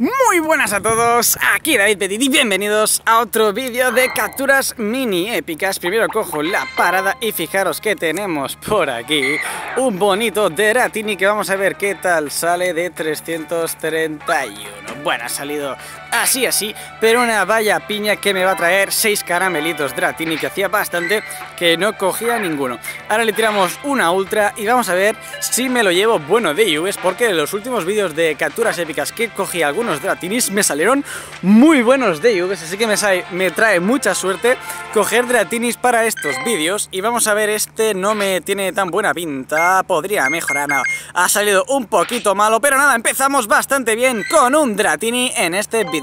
Muy buenas a todos, aquí David Petit y bienvenidos a otro vídeo de capturas mini épicas. Primero cojo la parada y fijaros que tenemos por aquí un bonito Dratini que vamos a ver qué tal sale de 331. Bueno, ha salido así, pero una vaya piña que me va a traer 6 caramelitos Dratini, que hacía bastante que no cogía ninguno. Ahora le tiramos una ultra y vamos a ver si me lo llevo bueno de IVs, porque en los últimos vídeos de capturas épicas que cogí algunos Dratinis me salieron muy buenos de IVs, así que me trae mucha suerte coger Dratinis para estos vídeos. Y vamos a ver, este no me tiene tan buena pinta, podría mejorar, no, ha salido un poquito malo, pero nada, empezamos bastante bien con un Dratini en este vídeo.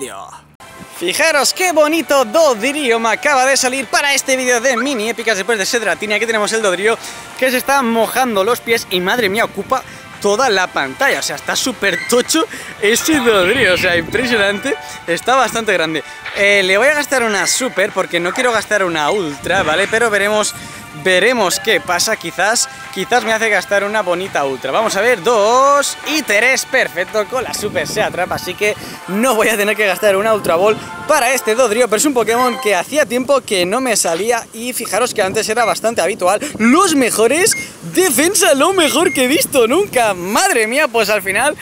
Fijaros qué bonito Dodrio me acaba de salir para este vídeo de mini épicas después de ese Dratini. Aquí tenemos el Dodrio que se está mojando los pies y madre mía, ocupa toda la pantalla, o sea, está súper tocho ese Dodrio, o sea, impresionante, está bastante grande. Le voy a gastar una super porque no quiero gastar una ultra, ¿vale? Pero veremos qué pasa, quizás me hace gastar una bonita ultra. Vamos a ver, 2 y 3, perfecto, con la super se atrapa, así que no voy a tener que gastar una ultra ball para este Dodrio, pero es un Pokémon que hacía tiempo que no me salía y fijaros que antes era bastante habitual. Los mejores defensa, lo mejor que he visto nunca, madre mía, pues al final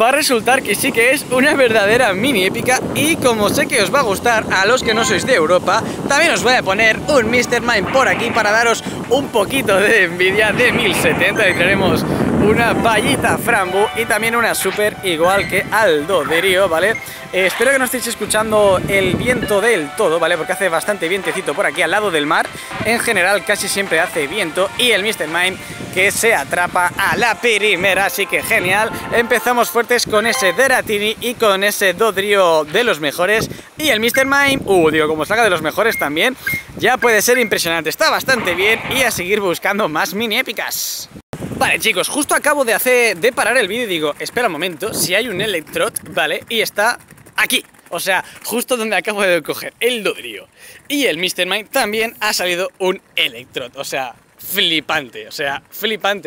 va a resultar que sí que es una verdadera mini épica. Y como sé que os va a gustar a los que no sois de Europa, también os voy a poner un Mr. Mime por aquí para daros un poquito de envidia de 1070, y traeremos una vallita Frambu y también una super igual que al Dodrio, ¿vale? Espero que no estéis escuchando el viento del todo, ¿vale? Porque hace bastante vientecito por aquí al lado del mar. En general casi siempre hace viento. Y el Mr. Mime que se atrapa a la primera, así que genial. Empezamos fuertes con ese Dratini y con ese Dodrio de los mejores. Y el Mr. Mime, como salga de los mejores también, ya puede ser impresionante. Está bastante bien y a seguir buscando más mini épicas. Vale chicos, justo acabo de parar el vídeo y digo, espera un momento, si hay un Electrot, ¿vale? Y está aquí, o sea, justo donde acabo de coger el Dodrio y el Mr. Mime también ha salido un Electrot, o sea, flipante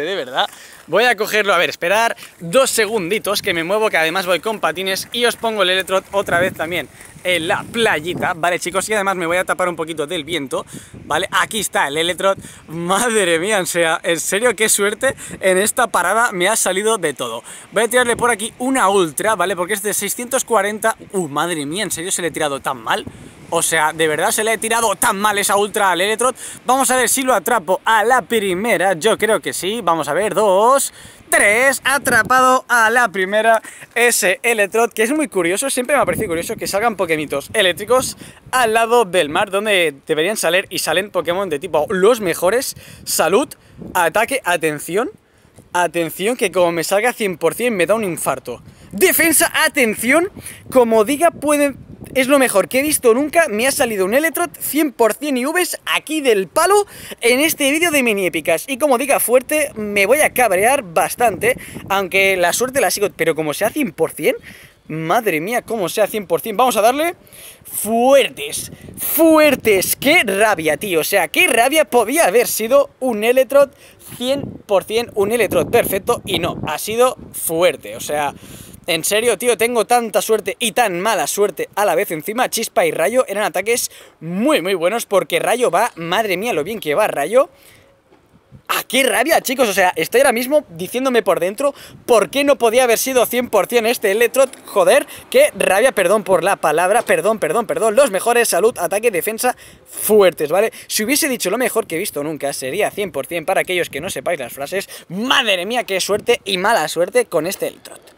de verdad. Voy a cogerlo, a ver, esperar 2 segunditos que me muevo, que además voy con patines y os pongo el Electrot otra vez también en la playita, ¿vale chicos? Y además me voy a tapar un poquito del viento, ¿vale? Aquí está el Electrot, madre mía, o sea, en serio, qué suerte, en esta parada me ha salido de todo. Voy a tirarle por aquí una ultra, ¿vale? Porque es de 640, madre mía, en serio se le he tirado tan mal, o sea, de verdad se le he tirado tan mal esa ultra al Electrot. Vamos a ver si lo atrapo a la primera, yo creo que sí, vamos a ver, 2, 3, atrapado a la primera ese Electrot, que es muy curioso, siempre me ha parecido curioso que salgan Pokémitos eléctricos al lado del mar, donde deberían salir, y salen Pokémon de tipo los mejores, salud, ataque, atención, que como me salga 100% me da un infarto, defensa, atención, como diga pueden... Es lo mejor que he visto nunca, me ha salido un Electrot 100% IVs aquí del palo en este vídeo de mini épicas. Y como diga fuerte, me voy a cabrear bastante, aunque la suerte la sigo, pero como sea 100%, madre mía, como sea 100%, vamos a darle fuertes, qué rabia, tío, o sea, qué rabia, podía haber sido un Electrot 100%, un Electrot perfecto, y no, ha sido fuerte, o sea... En serio, tío, tengo tanta suerte y tan mala suerte a la vez. Encima, Chispa y Rayo eran ataques muy, muy buenos, porque Rayo va... Madre mía, lo bien que va Rayo. ¡Ah, qué rabia, chicos! O sea, estoy ahora mismo diciéndome por dentro por qué no podía haber sido 100% este Electrot. Joder, qué rabia, perdón por la palabra, perdón. Los mejores, salud, ataque, defensa, fuertes, ¿vale? Si hubiese dicho lo mejor que he visto nunca, sería 100% para aquellos que no sepáis las frases. Madre mía, qué suerte y mala suerte con este Electrot.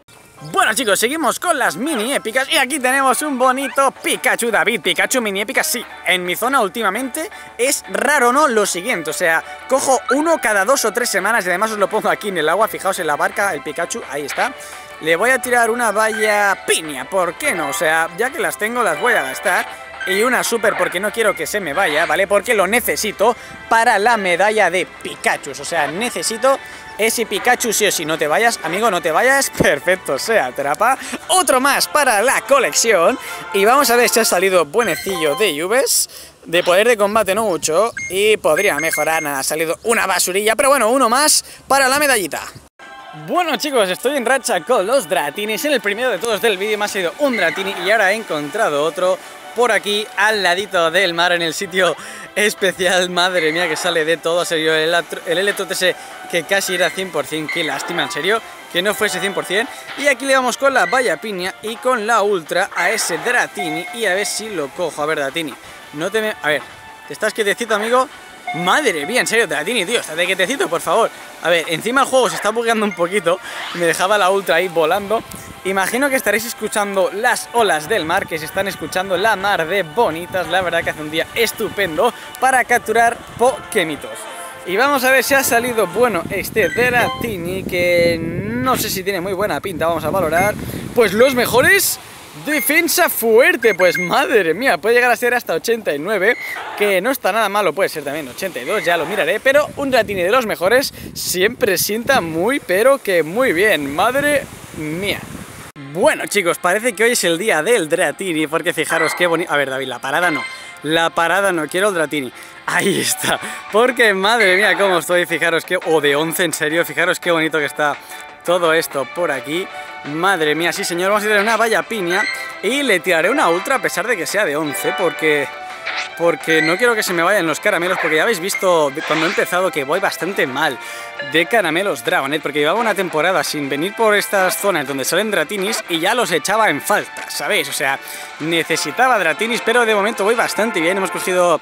Bueno chicos, seguimos con las mini épicas y aquí tenemos un bonito Pikachu, David Pikachu mini épica. Sí, en mi zona últimamente es raro, ¿no? Lo siguiente, o sea, cojo uno cada 2 o 3 semanas y además os lo pongo aquí en el agua, fijaos en la barca, el Pikachu, ahí está. Le voy a tirar una valla piña, ¿por qué no? O sea, ya que las tengo las voy a gastar. Y una super porque no quiero que se me vaya, ¿vale? Porque lo necesito para la medalla de Pikachu. O sea, necesito ese Pikachu sí o sí. No te vayas, amigo, no te vayas. Perfecto, se atrapa. Otro más para la colección. Y vamos a ver si ha salido buenecillo de IVs. De poder de combate no mucho. Y podría mejorar, nada, ha salido una basurilla. Pero bueno, uno más para la medallita. Bueno chicos, estoy en racha con los Dratinis. En el primero de todos del vídeo me ha sido un Dratini y ahora he encontrado otro por aquí al ladito del mar en el sitio especial. Madre mía que sale de todo, en serio, el Electrot que casi era 100%, qué lástima, en serio, que no fuese 100%. Y aquí le vamos con la Vaya Piña y con la Ultra a ese Dratini y a ver si lo cojo. A ver Dratini, no te me... A ver, ¿te estás quietecito amigo? Madre mía, en serio, Dratini, tío, estate quietecito, por favor. A ver, encima el juego se está bugueando un poquito. Me dejaba la Ultra ahí volando. Imagino que estaréis escuchando las olas del mar, que se están escuchando la mar de bonitas. La verdad que hace un día estupendo para capturar pokémitos. Y vamos a ver si ha salido bueno este Dratini, que no sé si tiene muy buena pinta. Vamos a valorar, pues los mejores... Defensa fuerte, pues madre mía, puede llegar a ser hasta 89, que no está nada malo, puede ser también 82, ya lo miraré, pero un Dratini de los mejores siempre sienta muy, pero que muy bien, madre mía. Bueno chicos, parece que hoy es el día del Dratini, porque fijaros qué bonito... A ver David, la parada no, quiero el Dratini. Ahí está, porque madre mía cómo estoy, fijaros que... O de 11, en serio, fijaros qué bonito que está todo esto por aquí. Madre mía, sí señor, vamos a tirarle una Vaya Piña y le tiraré una Ultra a pesar de que sea de 11, porque no quiero que se me vayan los caramelos, porque ya habéis visto cuando he empezado que voy bastante mal de caramelos Dragonite, porque llevaba una temporada sin venir por estas zonas donde salen Dratinis y ya los echaba en falta, ¿sabéis? O sea, necesitaba Dratinis, pero de momento voy bastante bien, hemos cogido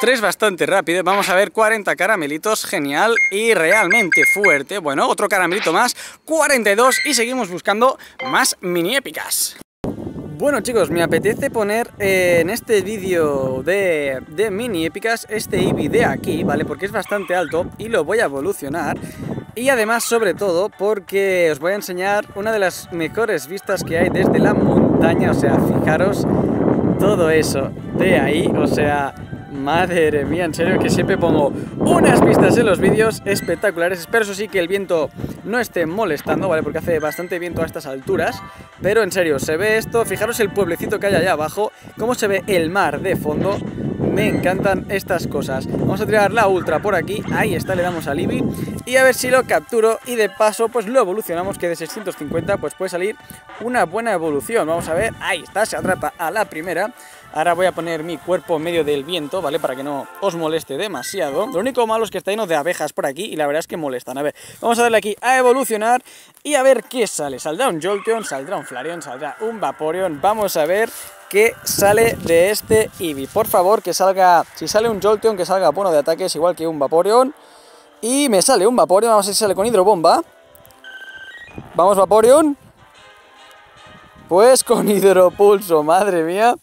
3 bastante rápido, vamos a ver, 40 caramelitos, genial, y realmente fuerte, bueno, otro caramelito más, 42, y seguimos buscando más mini épicas. Bueno chicos, me apetece poner en este vídeo de mini épicas este Eevee de aquí, ¿vale? Porque es bastante alto y lo voy a evolucionar. Y además, sobre todo, porque os voy a enseñar una de las mejores vistas que hay desde la montaña, o sea, fijaros todo eso de ahí, o sea... Madre mía, en serio que siempre pongo unas vistas en los vídeos espectaculares. Espero eso sí que el viento no esté molestando, ¿vale? Porque hace bastante viento a estas alturas. Pero en serio, se ve esto, fijaros el pueblecito que hay allá abajo, cómo se ve el mar de fondo. Me encantan estas cosas. Vamos a tirar la Ultra por aquí, ahí está, le damos al Eevee y a ver si lo capturo y de paso pues lo evolucionamos, que de 650 pues puede salir una buena evolución. Vamos a ver, ahí está, se atrapa a la primera. Ahora voy a poner mi cuerpo en medio del viento, ¿vale? Para que no os moleste demasiado. Lo único malo es que está lleno de abejas por aquí y la verdad es que molestan. A ver, vamos a darle aquí a evolucionar y a ver qué sale. Saldrá un Jolteon, saldrá un Flareon, saldrá un Vaporeon. Vamos a ver qué sale de este Eevee. Por favor, que salga... Si sale un Jolteon, que salga bueno de ataques, igual que un Vaporeon. Y me sale un Vaporeon. Vamos a ver si sale con Hidrobomba. Vamos, Vaporeon. Pues con Hidropulso, madre mía.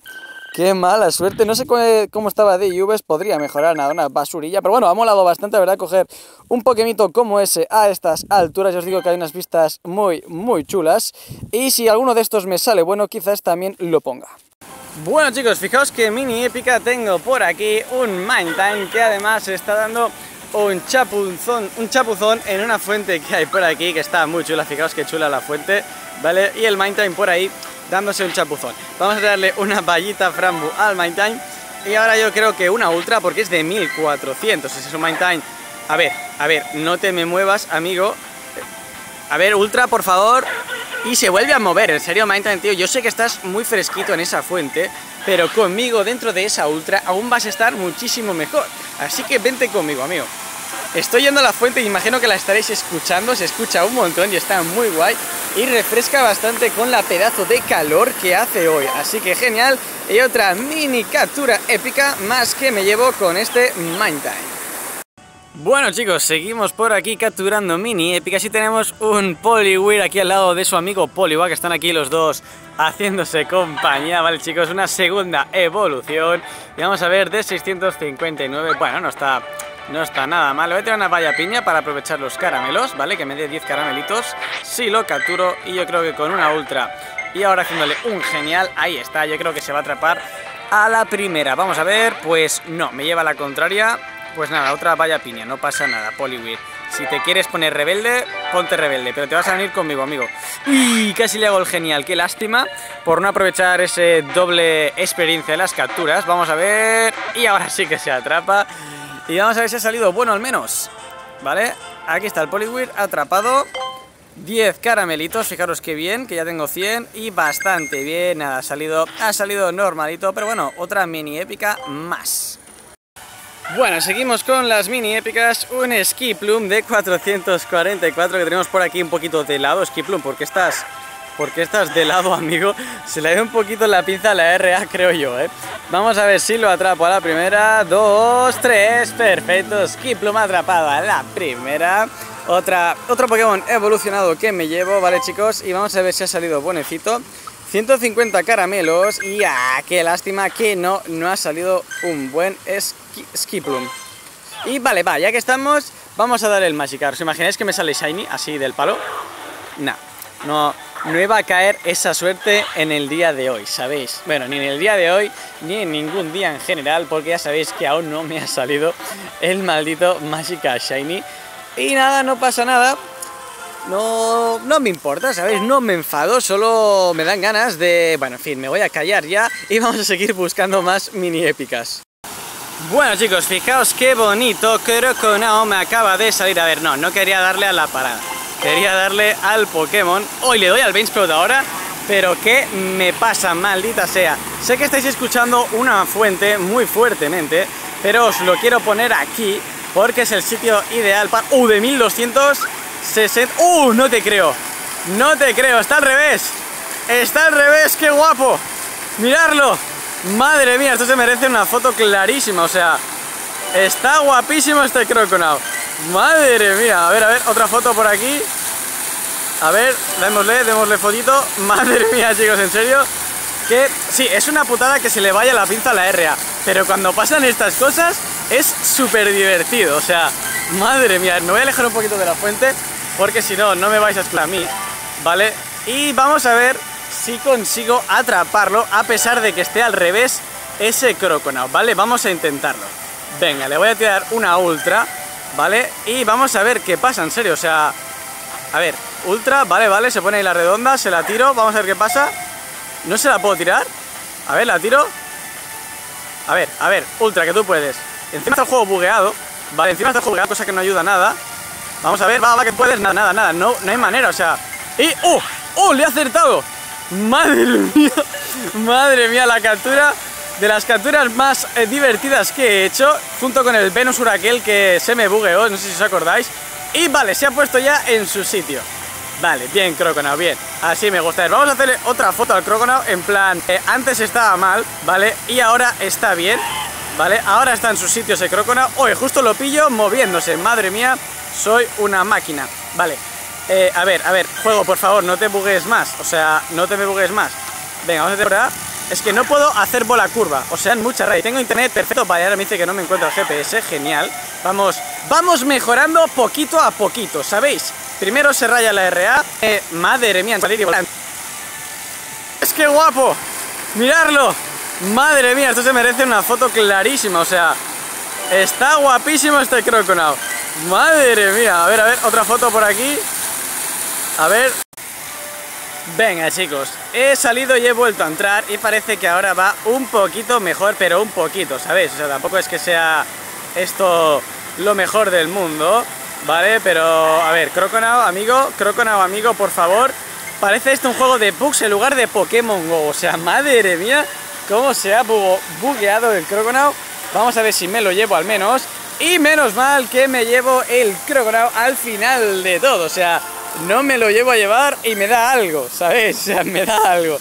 Qué mala suerte, no sé cómo estaba de IVs, podría mejorar nada, una basurilla, pero bueno, ha molado bastante, la verdad, coger un Pokémito como ese a estas alturas. Yo os digo que hay unas vistas muy, muy chulas y si alguno de estos me sale bueno, quizás también lo ponga. Bueno chicos, fijaos que mini épica tengo por aquí, un Mime que además está dando... Un chapuzón en una fuente que hay por aquí, que está muy chula, fijaos que chula la fuente, ¿vale? Y el Mime por ahí dándose un chapuzón. Vamos a darle una vallita frambu al Mime y ahora yo creo que una Ultra porque es de 1400, ese es un Mime. A ver, no te me muevas, amigo. A ver, Ultra, por favor. Y se vuelve a mover, en serio, Mime, tío, yo sé que estás muy fresquito en esa fuente, pero conmigo dentro de esa Ultra aún vas a estar muchísimo mejor. Así que vente conmigo, amigo. Estoy yendo a la fuente, imagino que la estaréis escuchando, se escucha un montón y está muy guay y refresca bastante con la pedazo de calor que hace hoy, así que genial. Y otra mini captura épica más que me llevo con este Mime. Bueno chicos, seguimos por aquí capturando mini épicas y tenemos un Poliwhirl aquí al lado de su amigo Poliwag, que están aquí los dos haciéndose compañía, vale chicos, una segunda evolución y vamos a ver de 659, bueno no está nada mal. Le voy a tirar una Vaya Piña para aprovechar los caramelos, vale, que me dé 10 caramelitos, si lo capturo y yo creo que con una Ultra y ahora haciéndole un genial, ahí está, yo creo que se va a atrapar a la primera, vamos a ver, pues no, me lleva la contraria. Pues nada, otra Vaya Piña, no pasa nada, Poliwhirl. Si te quieres poner rebelde, ponte rebelde, pero te vas a venir conmigo, amigo. ¡Uy! Casi le hago el genial, qué lástima por no aprovechar ese doble experiencia de las capturas. Vamos a ver... Y ahora sí que se atrapa. Y vamos a ver si ha salido bueno al menos. ¿Vale? Aquí está el Poliwhirl atrapado. 10 caramelitos, fijaros que bien, que ya tengo 100 y bastante bien, nada, ha salido normalito, pero bueno, otra mini épica más. Bueno, seguimos con las mini épicas, un Skiploom de 444 que tenemos por aquí un poquito de lado. Skiploom, ¿por qué estás de lado, amigo? Se le ha ido un poquito la pinza a la RA, creo yo, ¿eh? Vamos a ver si lo atrapo a la primera, 2, 3, perfecto, Skiploom atrapado a la primera. Otro Pokémon evolucionado que me llevo, vale chicos, y vamos a ver si ha salido buenecito. 150 caramelos y qué lástima que no ha salido un buen Skiploom. Y vale, va, ya que estamos, vamos a dar el Magikarp. ¿Os imagináis que me sale Shiny así del palo? Nah, no iba a caer esa suerte en el día de hoy, ¿sabéis? Bueno, ni en el día de hoy, ni en ningún día en general, porque ya sabéis que aún no me ha salido el maldito Magikarp Shiny. Y nada, no pasa nada, no me importa, ¿sabéis? No me enfado, solo me dan ganas de... Bueno, en fin, me voy a callar ya y vamos a seguir buscando más mini épicas. Bueno chicos, fijaos qué bonito, Croconaw me acaba de salir. A ver, no quería darle a la parada, quería darle al Pokémon. Hoy le doy al Bainsprout ahora, pero ¿qué me pasa, maldita sea? Sé que estáis escuchando una fuente muy fuertemente, pero os lo quiero poner aquí, porque es el sitio ideal para... ¡Uh! De 1260... ¡Uh! No te creo. No te creo. Está al revés. Está al revés. ¡Qué guapo! ¡Miradlo! Madre mía, esto se merece una foto clarísima. O sea, está guapísimo este Croconaw. Madre mía. A ver. Otra foto por aquí. A ver. Démosle fotito. Madre mía, chicos. En serio. Que... Sí, es una putada que se le vaya la pinza a la RA. Pero cuando pasan estas cosas... Es súper divertido, o sea, madre mía, me voy a alejar un poquito de la fuente porque si no, no me vais a escuchar a mí, ¿vale? Y vamos a ver si consigo atraparlo a pesar de que esté al revés ese Croconaw, ¿vale? Vamos a intentarlo. Venga, le voy a tirar una ultra, ¿vale? Y vamos a ver qué pasa, en serio, o sea... A ver, ultra, vale, se pone ahí la redonda, se la tiro, vamos a ver qué pasa. ¿No se la puedo tirar? A ver, la tiro. A ver, ultra, que tú puedes. Encima está el juego bugueado, vale, cosa que no ayuda nada. Vamos a ver, va, que puedes, nada, no hay manera, o sea... ¡Y! ¡Oh! ¡Le he acertado! ¡Madre mía! La captura, de las capturas más divertidas que he hecho, junto con el Venusur aquel que se me bugueó, no sé si os acordáis. Y vale, se ha puesto ya en su sitio. Vale, bien Croconaw, bien, así me gusta. Vamos a hacerle otra foto al Croconaw, en plan, antes estaba mal, vale, y ahora está bien. Vale, ahora está en su sitio ese Croconaw. Oye, justo lo pillo moviéndose. Madre mía, soy una máquina. Vale, a ver, juego, por favor, no te bugues más. O sea, no te me bugues más. Venga, vamos a hacer por ahora. Es que no puedo hacer bola curva. O sea, en mucha raíz. Tengo internet perfecto. Vale, ahora me dice que no me encuentro el GPS. Genial. Vamos mejorando poquito a poquito, ¿sabéis? Primero se raya la RA. Madre mía, salir y volar. Es que guapo. Miradlo. Madre mía, esto se merece una foto clarísima, o sea, está guapísimo este Croconaw. Madre mía, a ver, otra foto por aquí. A ver. Venga chicos, he salido y he vuelto a entrar y parece que ahora va un poquito mejor, pero un poquito, ¿sabéis? O sea, tampoco es que sea esto lo mejor del mundo, ¿vale? Pero, a ver, Croconaw amigo, por favor. Parece esto un juego de bugs en lugar de Pokémon GO, o sea, madre mía. Cómo se ha bugueado el Croconaw. Vamos a ver si me lo llevo al menos. Y menos mal que me llevo el Croconaw al final de todo. O sea, no me lo llevo a llevar y me da algo, ¿sabéis? O sea, me da algo.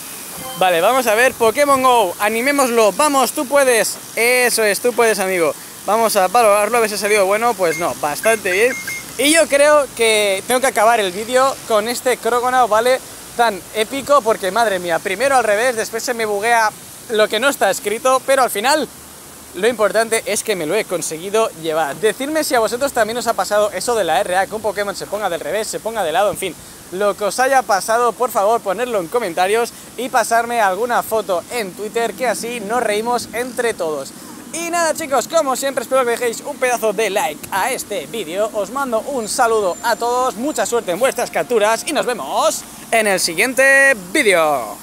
Vale, vamos a ver Pokémon GO, animémoslo. Vamos, tú puedes. Eso es, tú puedes, amigo. Vamos a valorarlo, a ver si ha salido bueno. Pues no, bastante bien. Y yo creo que tengo que acabar el vídeo con este Croconaw, ¿vale? Tan épico porque, madre mía, primero al revés, después se me buguea lo que no está escrito, pero al final lo importante es que me lo he conseguido llevar. Decidme si a vosotros también os ha pasado eso de la RA, que un Pokémon se ponga del revés, se ponga de lado, en fin, lo que os haya pasado, por favor, ponedlo en comentarios y pasarme alguna foto en Twitter, que así nos reímos entre todos. Y nada chicos, como siempre espero que dejéis un pedazo de like a este vídeo, os mando un saludo a todos, mucha suerte en vuestras capturas y nos vemos en el siguiente vídeo.